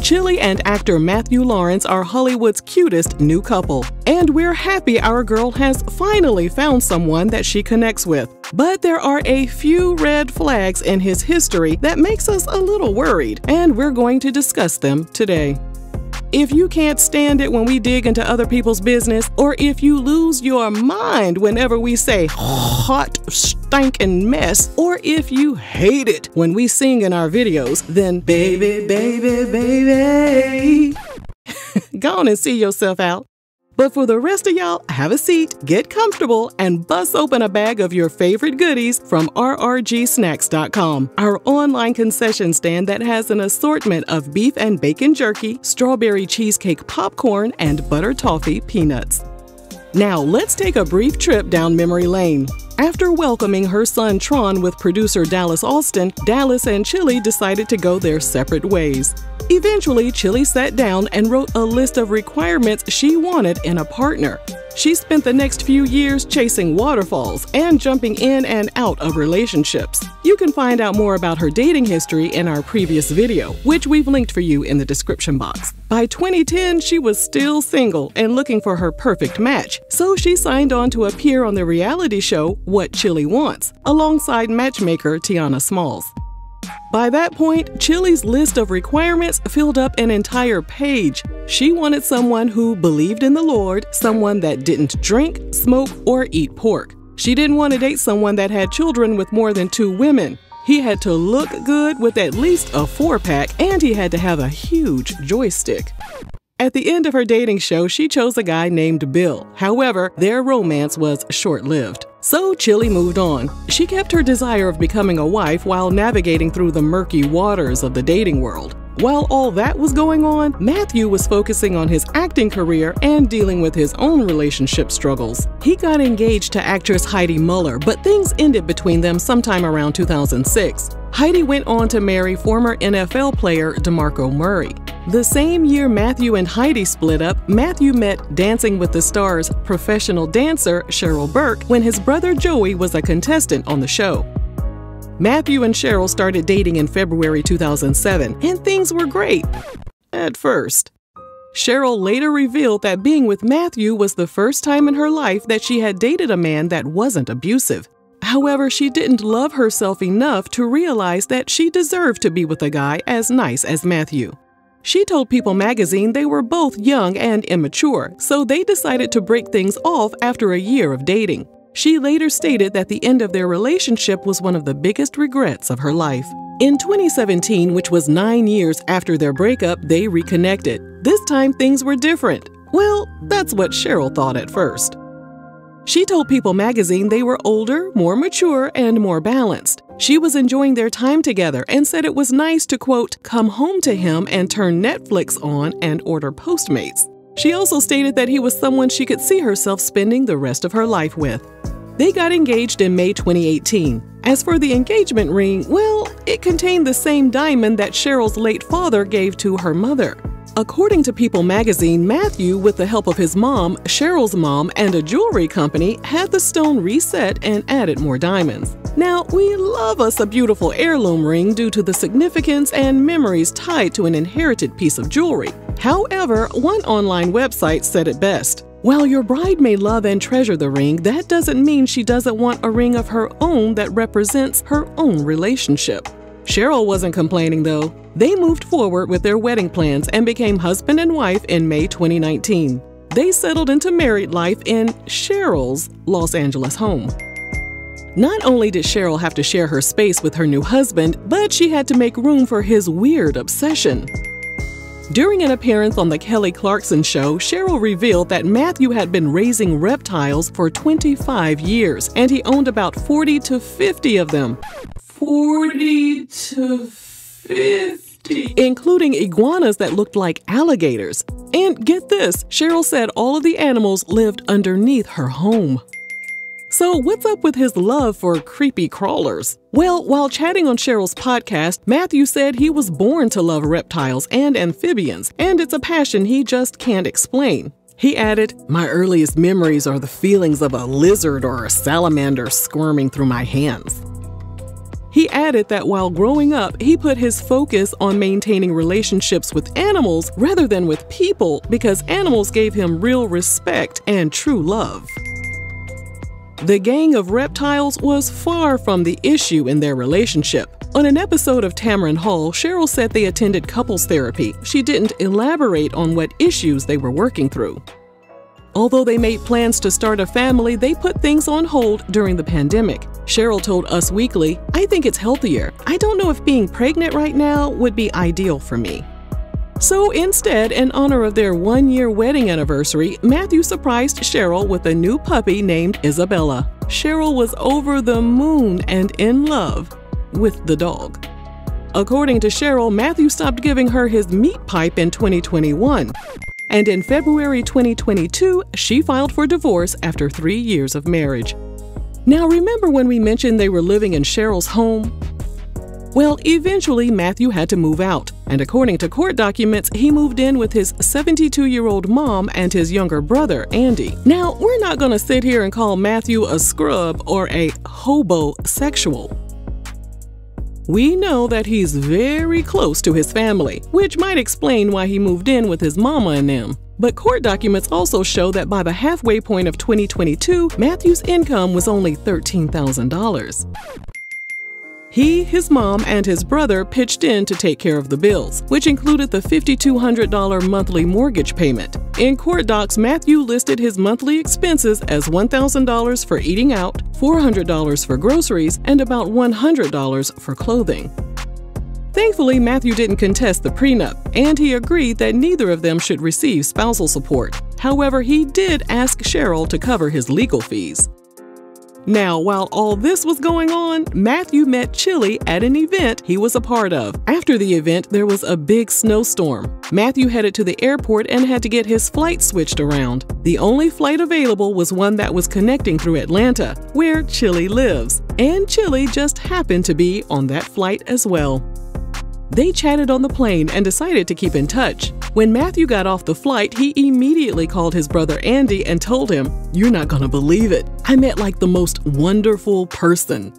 Chilli and actor Matthew Lawrence are Hollywood's cutest new couple, and we're happy our girl has finally found someone that she connects with. But there are a few red flags in his history that makes us a little worried, and we're going to discuss them today. If you can't stand it when we dig into other people's business, or if you lose your mind whenever we say hot, stinking mess, or if you hate it when we sing in our videos, then baby, baby, baby, go on and see yourself out. But for the rest of y'all, have a seat, get comfortable, and bust open a bag of your favorite goodies from rrgsnacks.com, our online concession stand that has an assortment of beef and bacon jerky, strawberry cheesecake popcorn, and butter toffee peanuts. Now let's take a brief trip down memory lane. After welcoming her son Tron with producer Dallas Alston, Dallas and Chilli decided to go their separate ways. Eventually, Chilli sat down and wrote a list of requirements she wanted in a partner. She spent the next few years chasing waterfalls and jumping in and out of relationships. You can find out more about her dating history in our previous video, which we've linked for you in the description box. By 2010, she was still single and looking for her perfect match, so she signed on to appear on the reality show What Chilli Wants, alongside matchmaker Tiana Smalls. By that point, Chilli's list of requirements filled up an entire page. She wanted someone who believed in the Lord, someone that didn't drink, smoke, or eat pork. She didn't want to date someone that had children with more than 2 women. He had to look good with at least a 4-pack, and he had to have a huge joystick. At the end of her dating show, she chose a guy named Bill. However, their romance was short-lived. So Chilli moved on. She kept her desire of becoming a wife while navigating through the murky waters of the dating world. While all that was going on, Matthew was focusing on his acting career and dealing with his own relationship struggles. He got engaged to actress Heidi Muller, but things ended between them sometime around 2006. Heidi went on to marry former NFL player DeMarco Murray. The same year Matthew and Heidi split up, Matthew met Dancing with the Stars professional dancer Cheryl Burke when his brother Joey was a contestant on the show. Matthew and Cheryl started dating in February 2007, and things were great. At first. Cheryl later revealed that being with Matthew was the first time in her life that she had dated a man that wasn't abusive. However, she didn't love herself enough to realize that she deserved to be with a guy as nice as Matthew. She told People magazine they were both young and immature, so they decided to break things off after a year of dating. She later stated that the end of their relationship was one of the biggest regrets of her life. In 2017, which was 9 years after their breakup, they reconnected. This time, things were different. Well, that's what Cheryl thought at first. She told People magazine they were older, more mature, and more balanced. She was enjoying their time together and said it was nice to, quote, come home to him and turn Netflix on and order Postmates. She also stated that he was someone she could see herself spending the rest of her life with. They got engaged in May 2018. As for the engagement ring, well, it contained the same diamond that Cheryl's late father gave to her mother. According to People magazine, Matthew, with the help of his mom, Cheryl's mom, and a jewelry company, had the stone reset and added more diamonds. Now, we love us a beautiful heirloom ring due to the significance and memories tied to an inherited piece of jewelry. However, one online website said it best. While your bride may love and treasure the ring, that doesn't mean she doesn't want a ring of her own that represents her own relationship. Cheryl wasn't complaining, though. They moved forward with their wedding plans and became husband and wife in May 2019. They settled into married life in Cheryl's Los Angeles home. Not only did Cheryl have to share her space with her new husband, but she had to make room for his weird obsession. During an appearance on the Kelly Clarkson show, Cheryl revealed that Matthew had been raising reptiles for 25 years, and he owned about 40 to 50 of them. 40 to 50. Including iguanas that looked like alligators. And get this, Cheryl said all of the animals lived underneath her home. So what's up with his love for creepy crawlers? Well, while chatting on Cheryl's podcast, Matthew said he was born to love reptiles and amphibians, and it's a passion he just can't explain. He added, "My earliest memories are the feelings of a lizard or a salamander squirming through my hands." He added that while growing up, he put his focus on maintaining relationships with animals rather than with people because animals gave him real respect and true love. The gang of reptiles was far from the issue in their relationship. On an episode of Tamron Hall, Cheryl said they attended couples therapy. She didn't elaborate on what issues they were working through. Although they made plans to start a family, they put things on hold during the pandemic. Cheryl told Us Weekly, "I think it's healthier. I don't know if being pregnant right now would be ideal for me." So instead, in honor of their one-year wedding anniversary, Matthew surprised Cheryl with a new puppy named Isabella. Cheryl was over the moon and in love with the dog. According to Cheryl, Matthew stopped giving her his meat pipe in 2021. And in February 2022, she filed for divorce after 3 years of marriage. Now, remember when we mentioned they were living in Cheryl's home? Well, eventually Matthew had to move out, and according to court documents, he moved in with his 72-year-old mom and his younger brother, Andy. Now, we're not gonna sit here and call Matthew a scrub or a hobosexual. We know that he's very close to his family, which might explain why he moved in with his mama and them. But court documents also show that by the halfway point of 2022, Matthew's income was only $13,000. He, his mom, and his brother pitched in to take care of the bills, which included the $5,200 monthly mortgage payment. In court docs, Matthew listed his monthly expenses as $1,000 for eating out, $400 for groceries, and about $100 for clothing. Thankfully, Matthew didn't contest the prenup, and he agreed that neither of them should receive spousal support. However, he did ask Cheryl to cover his legal fees. Now, while all this was going on, Matthew met Chilli at an event he was a part of. After the event, there was a big snowstorm. Matthew headed to the airport and had to get his flight switched around. The only flight available was one that was connecting through Atlanta, where Chilli lives. And Chilli just happened to be on that flight as well. They chatted on the plane and decided to keep in touch. When Matthew got off the flight, he immediately called his brother Andy and told him, "You're not gonna believe it. I met like the most wonderful person."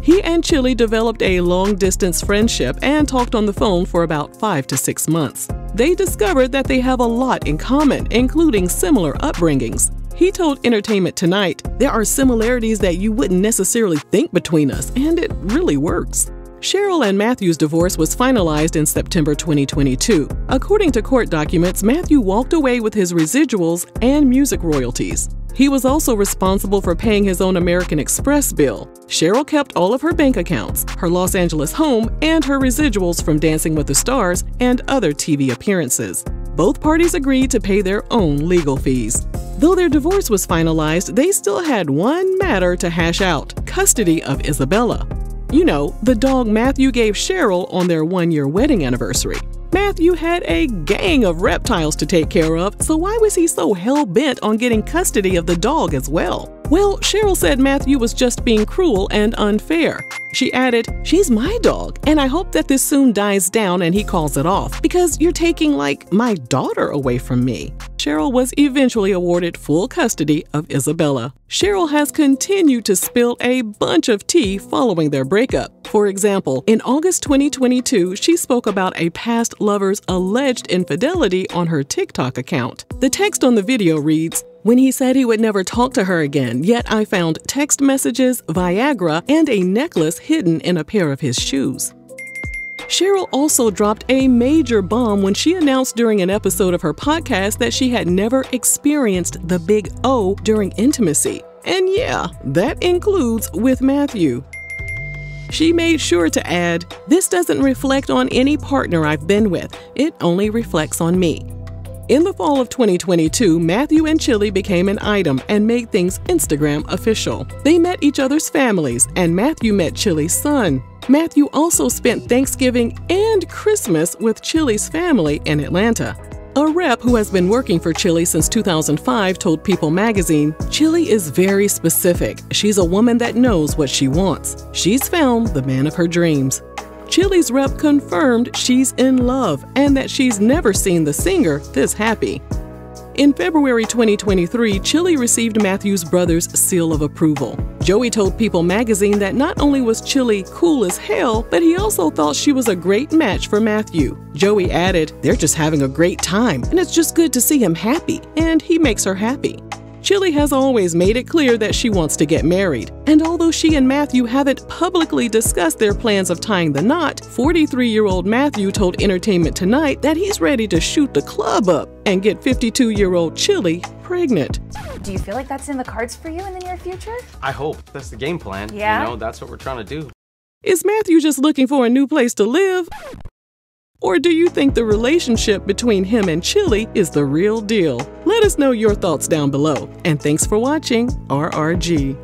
He and Chilli developed a long-distance friendship and talked on the phone for about 5 to 6 months. They discovered that they have a lot in common, including similar upbringings. He told Entertainment Tonight, "There are similarities that you wouldn't necessarily think between us, and it really works." Cheryl and Matthew's divorce was finalized in September 2022. According to court documents, Matthew walked away with his residuals and music royalties. He was also responsible for paying his own American Express bill. Cheryl kept all of her bank accounts, her Los Angeles home, and her residuals from Dancing with the Stars and other TV appearances. Both parties agreed to pay their own legal fees. Though their divorce was finalized, they still had one matter to hash out: custody of Isabella. You know, the dog Matthew gave Cheryl on their one-year wedding anniversary. Matthew had a gang of reptiles to take care of, so why was he so hell-bent on getting custody of the dog as well? Well, Cheryl said Matthew was just being cruel and unfair. She added, "She's my dog, and I hope that this soon dies down and he calls it off, because you're taking, like, my daughter away from me." Cheryl was eventually awarded full custody of Isabella. Cheryl has continued to spill a bunch of tea following their breakup. For example, in August 2022, she spoke about a past lover's alleged infidelity on her TikTok account. The text on the video reads, "When he said he would never talk to her again, yet I found text messages, Viagra, and a necklace hidden in a pair of his shoes." Cheryl also dropped a major bomb when she announced during an episode of her podcast that she had never experienced the big O during intimacy. And yeah, that includes with Matthew. She made sure to add, "This doesn't reflect on any partner I've been with. It only reflects on me." In the fall of 2022, Matthew and Chilli became an item and made things Instagram official. They met each other's families, and Matthew met Chilli's son. Matthew also spent Thanksgiving and Christmas with Chilli's family in Atlanta. A rep who has been working for Chilli since 2005 told People magazine, "Chilli is very specific. She's a woman that knows what she wants. She's found the man of her dreams." Chilli's rep confirmed she's in love and that she's never seen the singer this happy. In February 2023, Chilli received Matthew's brother's seal of approval. Joey told People magazine that not only was Chilli cool as hell, but he also thought she was a great match for Matthew. Joey added, "They're just having a great time, and it's just good to see him happy, and he makes her happy." Chilli has always made it clear that she wants to get married, and although she and Matthew haven't publicly discussed their plans of tying the knot, 43-year-old Matthew told Entertainment Tonight that he's ready to shoot the club up and get 52-year-old Chilli pregnant. Do you feel like that's in the cards for you in the near future? I hope. That's the game plan. Yeah. You know, that's what we're trying to do. Is Matthew just looking for a new place to live? Or do you think the relationship between him and Chilli is the real deal? Let us know your thoughts down below. And thanks for watching RRG.